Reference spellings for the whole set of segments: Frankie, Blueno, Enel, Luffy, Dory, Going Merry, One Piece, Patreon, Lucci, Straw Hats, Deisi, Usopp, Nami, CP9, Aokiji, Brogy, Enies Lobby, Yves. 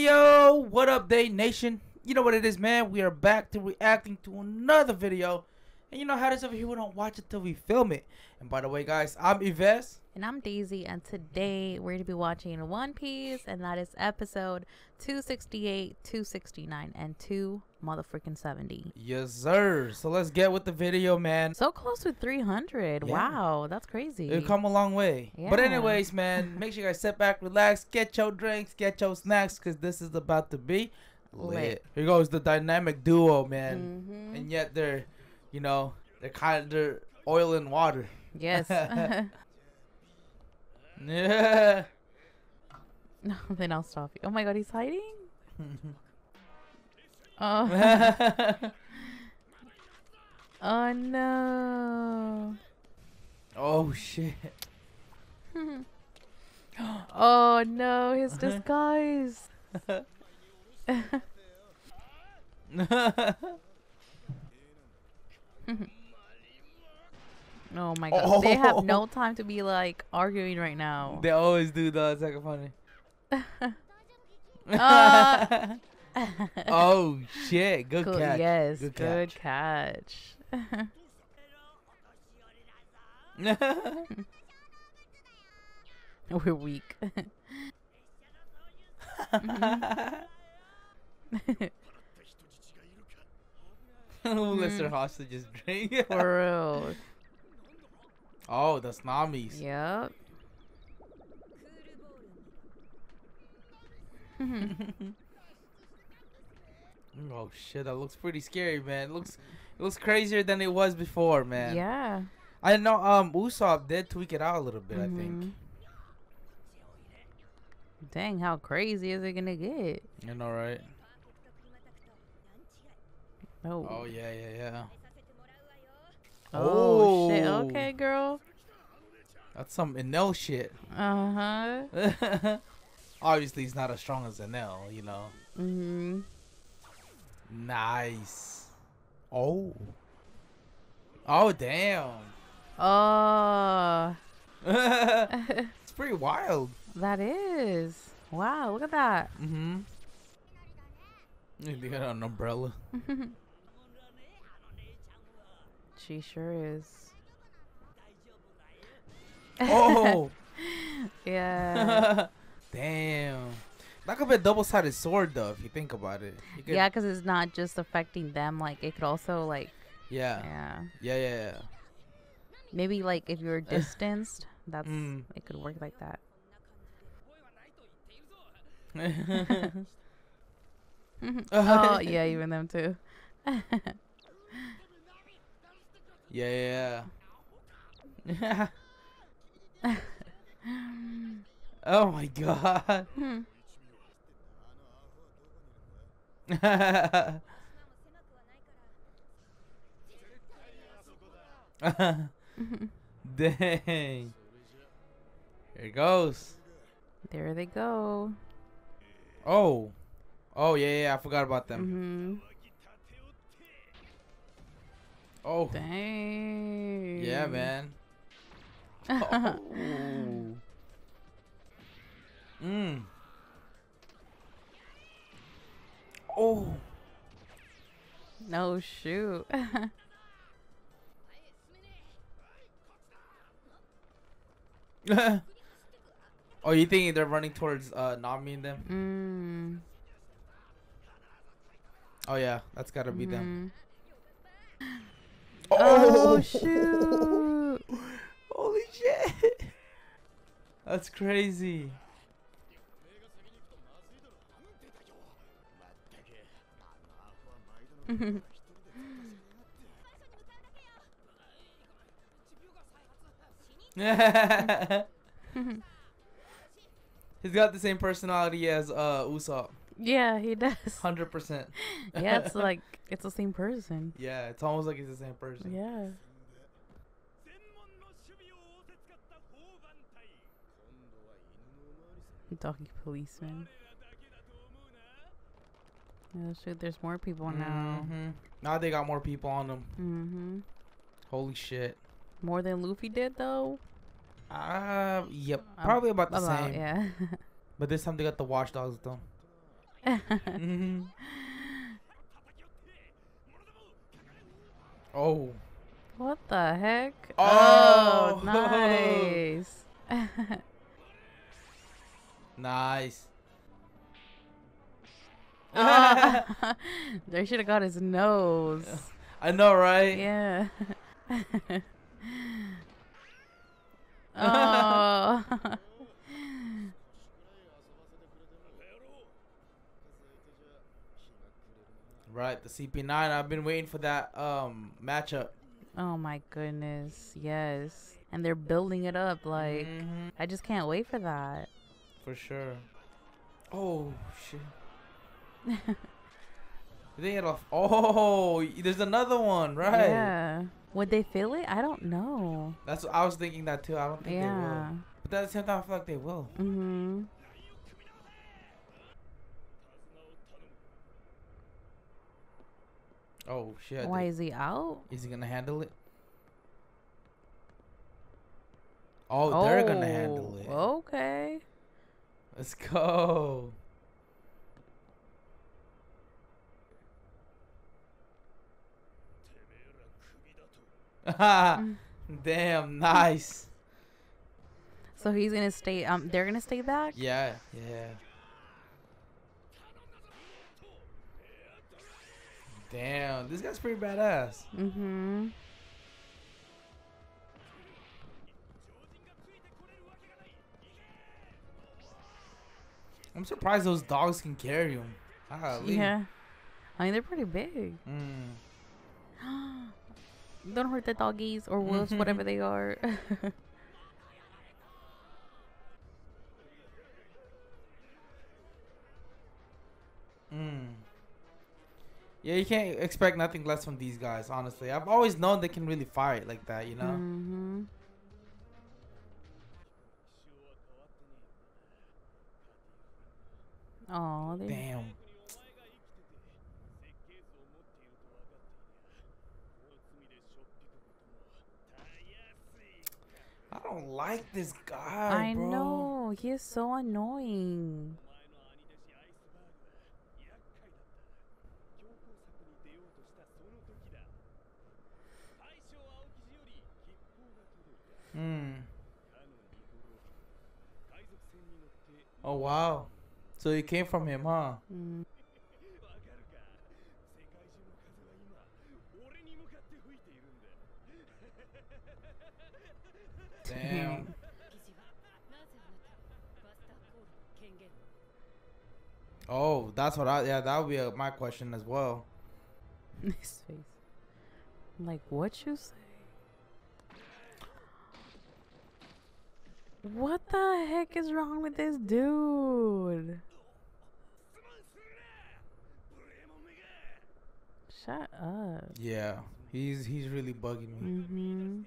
Hey yo, what up Day Nation? You know what it is, man. We are back to reacting to another video. And you know how this over here, we don't watch it till we film it. And by the way, guys, I'm Yves. And I'm Daisy, and today we're going to be watching One Piece, and that is episode 268, 269, and 2 motherfucking 70. Yes, sir. So let's get with the video, man. So close to 300. Yeah. Wow, that's crazy. It's come a long way. Yeah. But anyways, man, make sure you guys sit back, relax, get your drinks, get your snacks, because this is about to be lit. Here goes the dynamic duo, man. Mm-hmm. And yet they're, you know, they're kind of oil and water. Yes. Yeah. No, then I'll stop you. Oh my god, he's hiding? Oh. Oh no. Oh shit. Oh no, his disguise. Oh my god. Oh. They have no time to be like arguing right now. They always do though. It's like funny. Oh shit. Good cool. Catch. Yes. Good catch. We're weak. Unless their hostages drink. For real. Oh, the tsunamis. Yep. Oh shit, that looks pretty scary, man. It looks crazier than it was before, man. Yeah. I know Usopp did tweak it out a little bit, I think. Dang, how crazy is it gonna get? You know, right? Oh. Oh yeah, yeah, yeah. Oh, shit. Okay, girl. That's some Enel shit. Uh-huh. Obviously, he's not as strong as Enel, you know. Mm-hmm. Nice. Oh. Oh, damn. Oh. It's pretty wild. That is. Wow, look at that. Mm-hmm. They got an umbrella. She sure is. Oh. Yeah. Damn. That could be a double-sided sword, though, if you think about it. Yeah, because it's not just affecting them. Like, it could also, like... Yeah. Yeah. Yeah, yeah, yeah. Maybe, like, if you're distanced, that's... Mm. It could work like that. Oh, yeah, even them, too. Yeah, yeah. Oh my god. Dang. Here it goes. There they go. Oh. Oh yeah, yeah, I forgot about them. Oh. Dang. Yeah, man. Oh. Mm. Oh. No, shoot. Oh, you think they're running towards Nami and them? Mm. Oh, yeah. That's gotta be them. Oh, oh shoot. Holy shit. That's crazy. He's got the same personality as Usopp. Yeah, he does. 100%. Yeah, it's like it's the same person. Yeah, it's almost like he's the same person. Yeah. Doggy policeman. Oh shoot, there's more people now. Mm-hmm. Now they got more people on them. Mm-hmm. Holy shit. More than Luffy did though? Yep. Probably about the same. Yeah. But this time they got the watchdogs though. Oh. What the heck? Oh, nice. Nice. They should have got his nose. I know, right? Yeah. Oh. Right, the CP9. I've been waiting for that matchup. Oh my goodness, yes. And they're building it up, like, I just can't wait for that. For sure. Oh, shit. They had off. Oh, there's another one, right? Yeah. Would they feel it? I don't know. That's what I was thinking that too. I don't think they will. But at the same time, I feel like they will. Mm-hmm. Oh shit! Why is he out? Is he gonna handle it? Oh, they're gonna handle it. Okay. Let's go. Damn, nice. So he's gonna stay. They're gonna stay back. Yeah. Yeah. Damn, this guy's pretty badass. Mm-hmm. I'm surprised those dogs can carry him. Yeah. I mean, they're pretty big. Mm. Don't hurt the doggies or wolves, whatever they are. Yeah, you can't expect nothing less from these guys, honestly. I've always known they can really fight like that, you know? Mm-hmm. Oh, damn. I don't like this guy, bro. I know. He is so annoying. Oh wow, so you came from him, huh? Damn. Oh, that's what I, yeah, that would be my question as well. His face. Like, what you say? What the heck is wrong with this dude? Shut up. Yeah, he's really bugging me. Mm-hmm.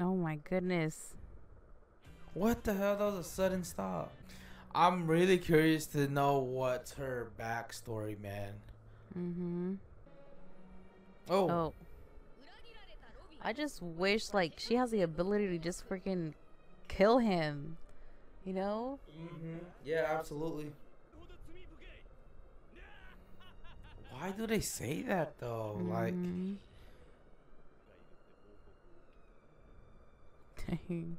Oh my goodness. What the hell? That was a sudden stop. I'm really curious to know what's her backstory, man. Mm-hmm. Oh. Oh. I just wish, like, she has the ability to just freaking kill him, you know? Yeah, absolutely. Why do they say that though? Like, dang.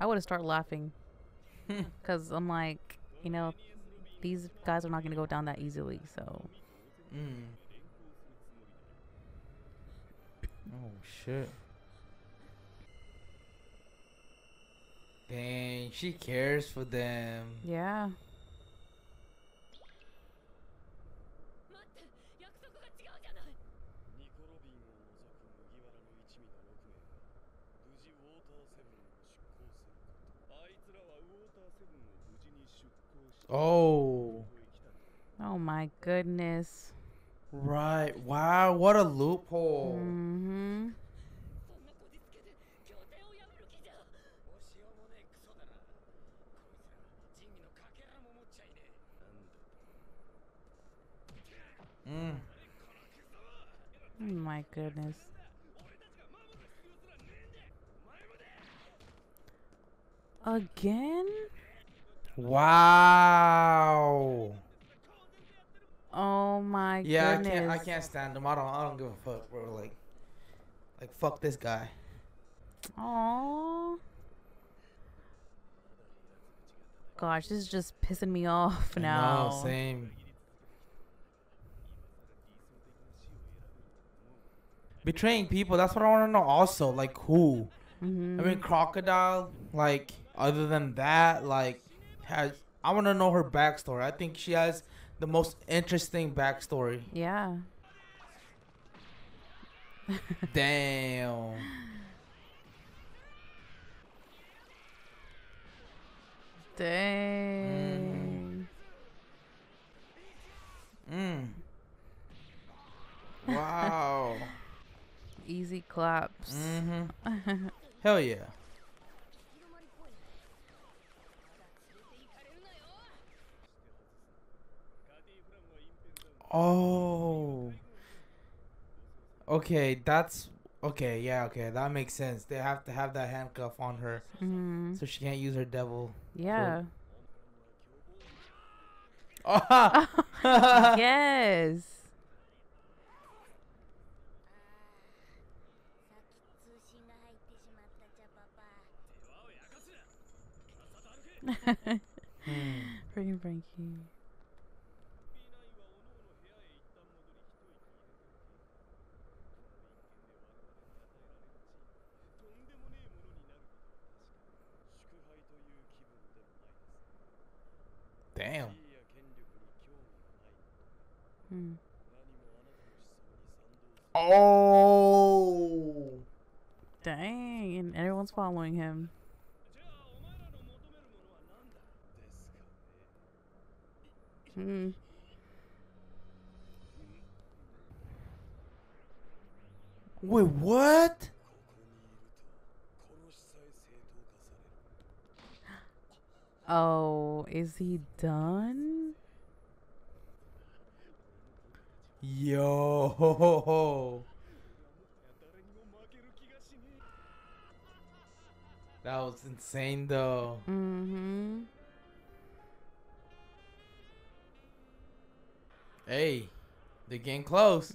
I would have started laughing. Because I'm like, you know, these guys are not going to go down that easily, so. Oh, shit. Dang, she cares for them. Yeah. Oh. Oh my goodness. Right. Wow, what a loophole. Mm-hmm. Oh my goodness. Again? Wow. Oh my goodness. Yeah, I can't stand him. I don't give a fuck, bro. Like fuck this guy. Aww. Gosh, this is just pissing me off now. No, same. Betraying people, that's what I want to know also. Like, who? I mean, Crocodile, like, other than that, like, I want to know her backstory. I think she has the most interesting backstory. Yeah. Damn. Dang. Wow. Easy claps. Hell yeah. Oh. Okay, that's okay. Yeah, okay, that makes sense. They have to have that handcuff on her, so she can't use her devil. Yeah. Oh. Yes. Freaking Frankie. Damn. Oh. Dang, and everyone's following him. Wait, what? Oh, is he done? Yo. That was insane though. Hey, they're getting close.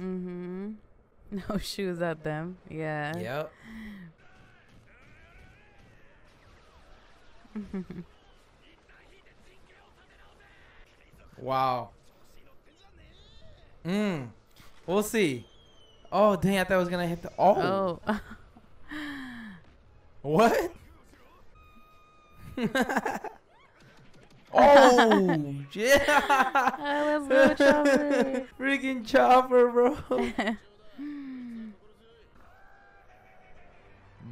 No shoes at them. Yeah. Yep. Wow. We'll see. Oh, dang, I thought I was gonna hit the... Oh. What? Oh, yeah. Let's go, Chopper. Freaking Chopper, bro.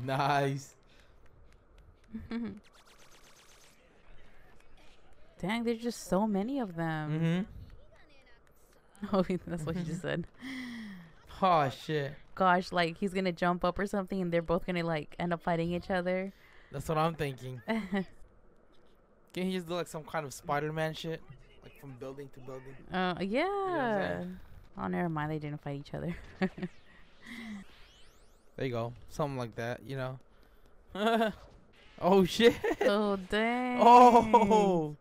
Nice. Dang, there's just so many of them. Oh, that's what you just said. Oh, shit. Gosh, like, he's going to jump up or something, and they're both going to, like, end up fighting each other. That's what I'm thinking. Can he just do, like, some kind of Spider-Man shit? Like, from building to building? Yeah. You know oh, never mind. They didn't fight each other. There you go. Something like that, you know? Oh, shit. Oh, dang. Oh.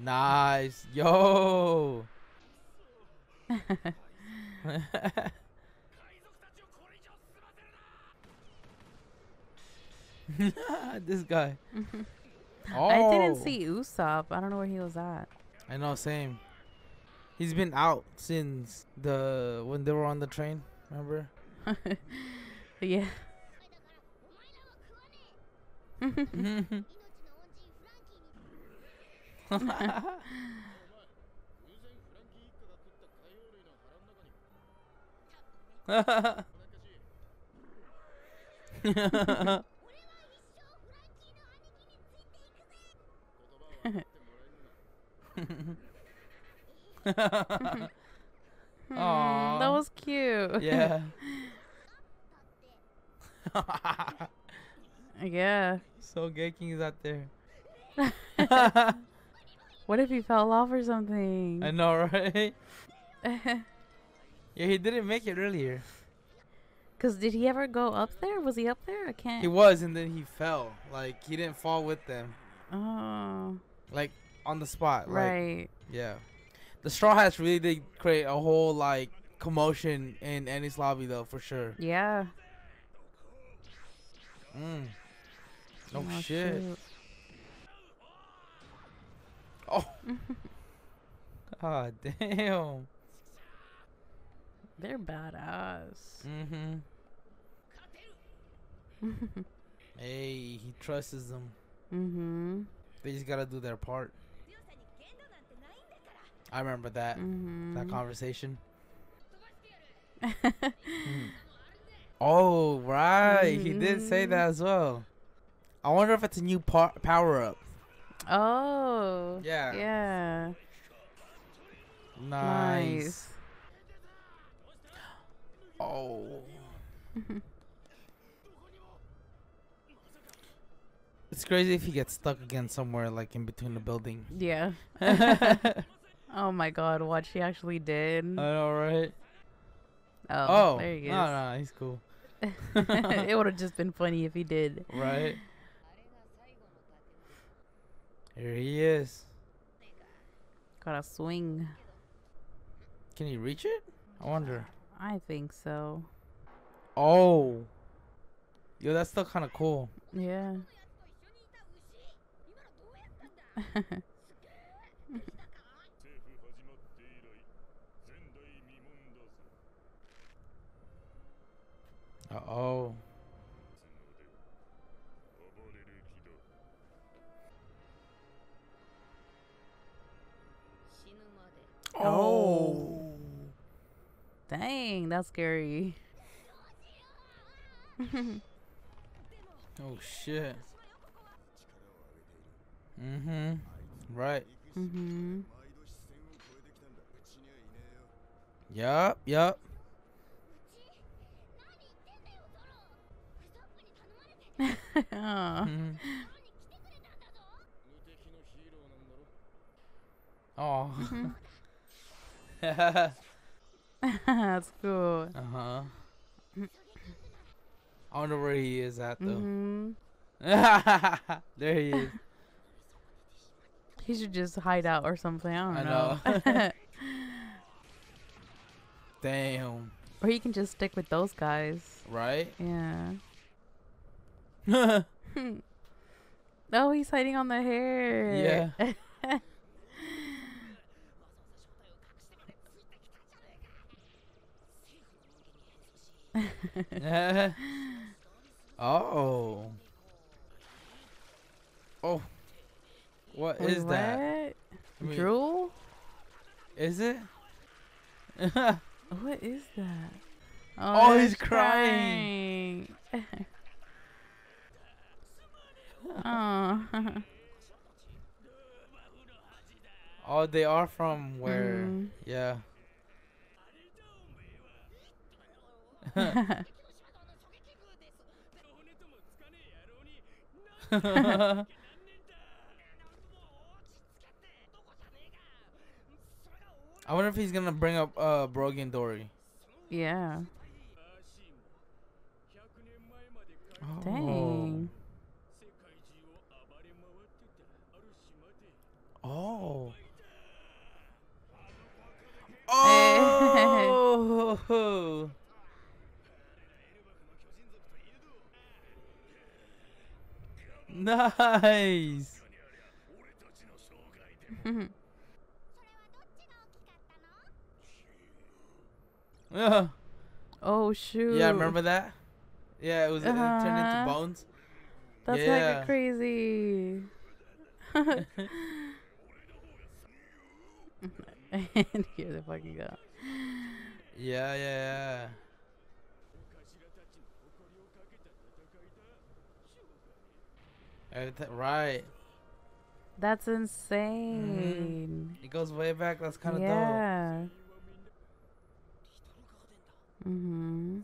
Nice. Yo. This guy. Oh. I didn't see Usopp. I don't know where he was at. I know, same. He's been out since when they were on the train, remember? Yeah. That was cute. Yeah. Yeah. So Geking is out there. What if he fell off or something? I know, right? Yeah, he didn't make it earlier. Cause did he ever go up there? Was he up there? I can't. He was, and then he fell. Like he didn't fall with them. Oh. Like on the spot. Right. Like, yeah. The Straw Hats really did create a whole like commotion in Enies Lobby though, for sure. Yeah. Mm. No oh, shit. Shoot. Oh. God damn. They're badass. Mm-hmm. Hey, he trusts them. Mm-hmm. They just gotta do their part. I remember that. Mm-hmm. That conversation. Mm. Oh, right. Mm-hmm. He did say that as well. I wonder if it's a new power-up. Oh. Yeah. Yeah. Nice. Oh. It's crazy if he gets stuck again somewhere, like in between the building. Yeah. Oh my god, what she actually did. I know, right? Oh, oh there he goes. No, he's cool. It would have just been funny if he did. Right? Here he is. Gotta swing. Can he reach it? I wonder. I think so. Oh. Yo, that's still kind of cool. Yeah. Uh-oh. Oh. Dang, that's scary. Oh shit. Mm-hmm. Right. Mm-hmm. Yup, yup. Oh. Mm-hmm. Oh. That's cool. Uh-huh. I wonder where he is at though. Mm-hmm. There he is. He should just hide out or something. I don't know. Damn. Or you can just stick with those guys. Right? Yeah. Oh, he's hiding on the hair. Yeah. Oh. Oh. Wait, what is that? I mean, drool? Is it? What is that? Oh, he's crying. Oh. Oh, they are from where? Mm. Yeah. I wonder if he's gonna bring up Brogy and Dory. Yeah. Oh. Dang. Oh. Oh. Nice. Oh shoot. Yeah, remember that? Yeah, it was it turned into bones. That's yeah. Like crazy. And here they fucking go. Yeah, yeah, yeah. Right. That's insane. Mm-hmm. It goes way back. That's kind of dope. Mm-hmm.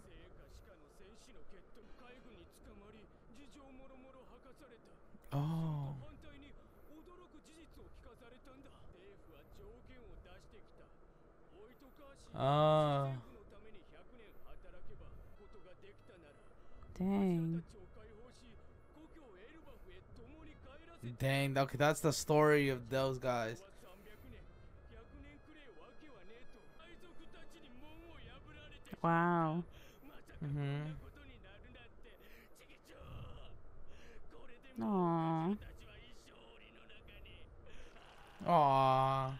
Oh. Dang. Dang, okay, that's the story of those guys. Wow. Mm-hmm. Aww. Aww.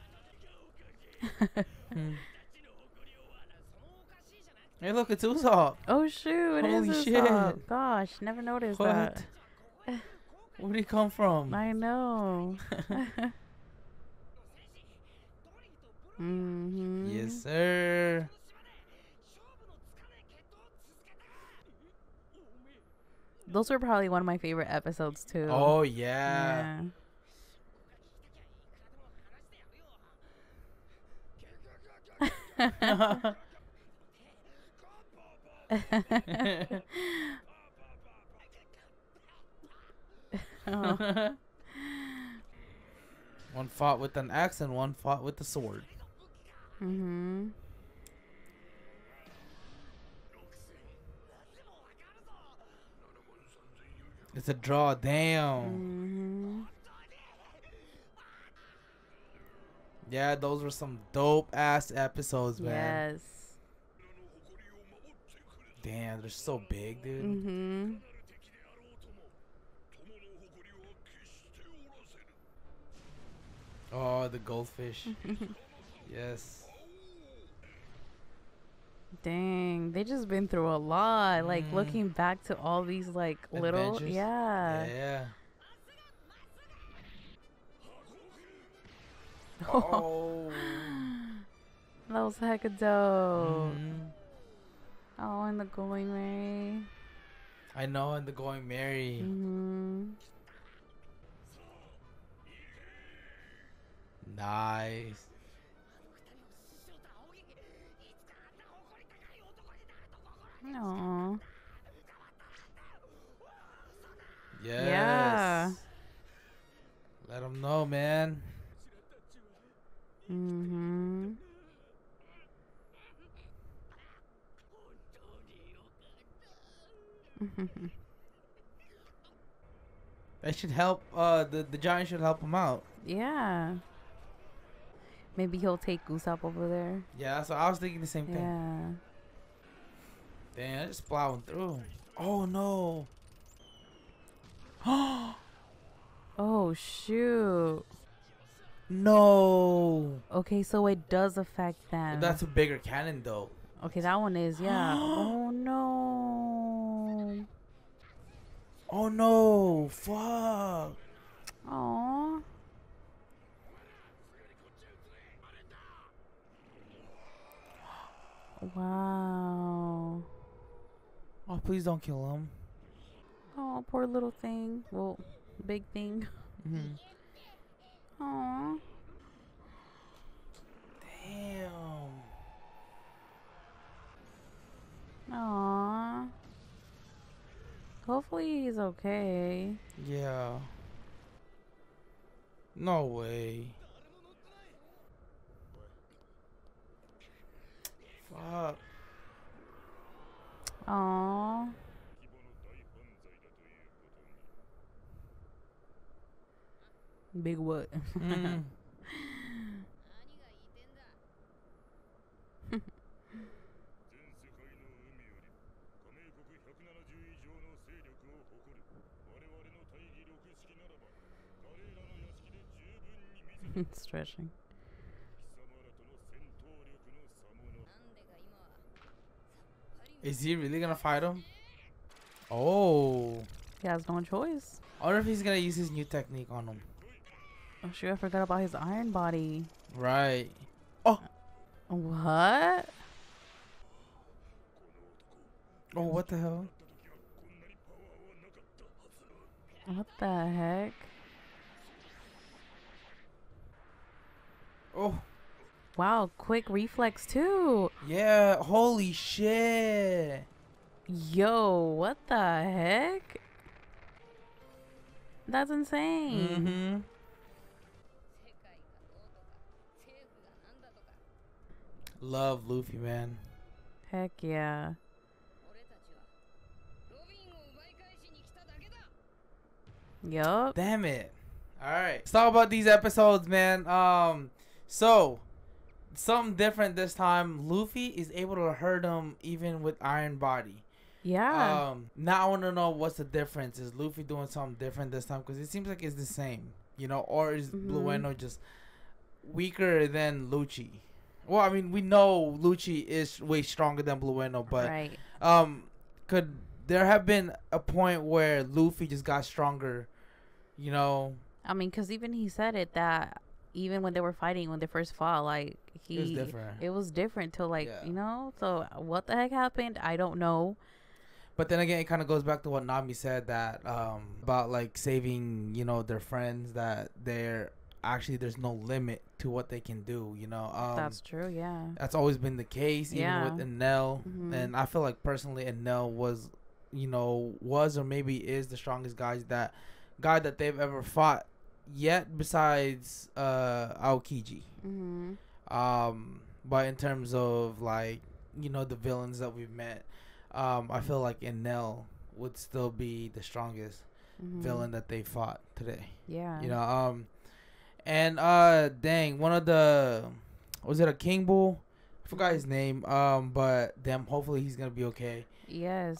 Hey, look, it's Usopp. Oh, shoot. It Holy is Usopp. Shit. Gosh, never noticed what? That. Where did he come from? I know. Mm-hmm. Yes, sir. Those were probably one of my favorite episodes, too. Oh, yeah. Yeah. Oh. One fought with an axe and one fought with the sword. Mm-hmm. It's a draw, damn. Mm-hmm. Yeah, those were some dope ass episodes, man. Yes. Damn, they're so big, dude. Mm-hmm. Oh, the goldfish. Yes. Dang, they just been through a lot. Like looking back to all these like adventures. Little, yeah. Yeah. Oh. That was hecka dope. Oh, and the Going Merry. I know, and the Going Merry. Nice. Aww. Yes. Yeah. Let them know, man. Mm-hmm. That should help. The giant should help him out. Yeah. Maybe he'll take Usopp over there. Yeah, so I was thinking the same thing. Yeah. Damn, I just plowing through. Oh no. Oh shoot. No. Okay, so it does affect them. But that's a bigger cannon, though. Okay, that one is, yeah. Oh no. Oh no. Fuck. Aww. Wow. Oh, please don't kill him. Oh, poor little thing. Well, big thing. Mm-hmm. Aww. Damn. Aww. Hopefully he's okay. Yeah. No way. Fuck. Aww. Big what? Stretching. Is he really gonna fight him? Oh. He has no choice. I wonder if he's gonna use his new technique on him. Oh shoot, I forgot about his iron body. Right. Oh! What? Oh, what the hell? What the heck? Oh. Wow, quick reflex too. Yeah, holy shit. Yo, what the heck? That's insane. Mm-hmm. Love Luffy, man. Heck yeah. Yup. Damn it. Alright. Let's talk about these episodes, man. So, something different this time. Luffy is able to hurt him even with Iron Body. Yeah. Now I want to know what's the difference. Is Luffy doing something different this time? Because it seems like it's the same, you know? Or is Blueno just weaker than Lucci? Well, I mean, we know Lucci is way stronger than Blueno, but right. Could there have been a point where Luffy just got stronger, you know? I mean, because even he said it that even when they were fighting, when they first fought, like, he... It was different till, like, yeah, you know? So, what the heck happened? I don't know. But then again, it kind of goes back to what Nami said that, about, like, saving, you know, their friends, that they're... Actually, there's no limit to what they can do, you know? That's true, yeah. That's always been the case, even with Enel. And I feel like, personally, Enel was, you know, or maybe is the strongest guy that they've ever fought yet, besides Aokiji. But in terms of, like, you know, the villains that we've met, I feel like Enel would still be the strongest villain that they fought today. Yeah. You know, and dang, one of the, was it a King Bull? I forgot his name. But damn, hopefully he's gonna be okay. Yes.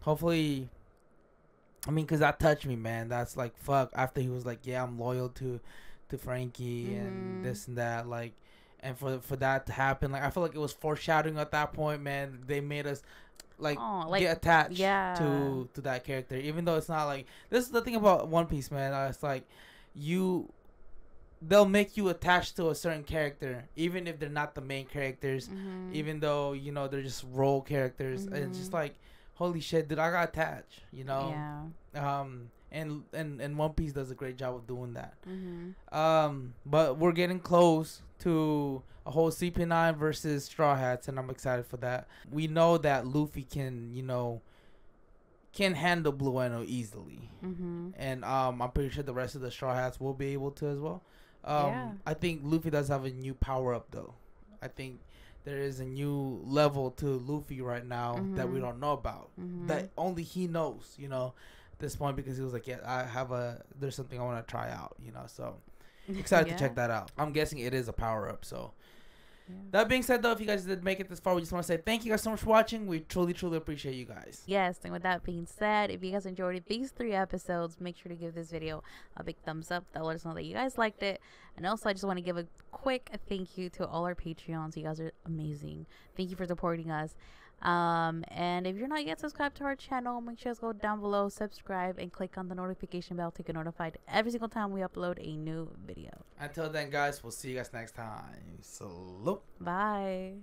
Hopefully. I mean, cause that touched me, man. That's like, fuck. After he was like, yeah, I'm loyal to Frankie and this and that, like, and for that to happen, like, I feel like it was foreshadowing at that point, man. They made us like, aww, like get attached to that character, even though it's not like, this is the thing about One Piece, man. It's like they'll make you attached to a certain character, even if they're not the main characters, even though, you know, they're just role characters. And it's just like, holy shit, dude, I got attached, you know? Yeah. And One Piece does a great job of doing that. But we're getting close to a whole CP9 versus Straw Hats, and I'm excited for that. We know that Luffy can, you know, can handle Blueno easily. And I'm pretty sure the rest of the Straw Hats will be able to as well. I think Luffy does have a new power up though. I think there is a new level to Luffy right now that we don't know about, that only he knows, you know, at this point, because he was like, yeah, there's something I want to try out, you know, so excited to check that out. I'm guessing it is a power up, so. Yeah. That being said, though, if you guys did make it this far, we just want to say thank you guys so much for watching. We truly, truly appreciate you guys. Yes, and with that being said, if you guys enjoyed these 3 episodes, make sure to give this video a big thumbs up. That'll let us know that you guys liked it. And also, I just want to give a quick thank you to all our Patreons. You guys are amazing. Thank you for supporting us. And if you're not yet subscribed to our channel, make sure to go down below, subscribe, and click on the notification bell to get notified every single time we upload a new video. Until then, guys, we'll see you guys next time. Salute. Bye.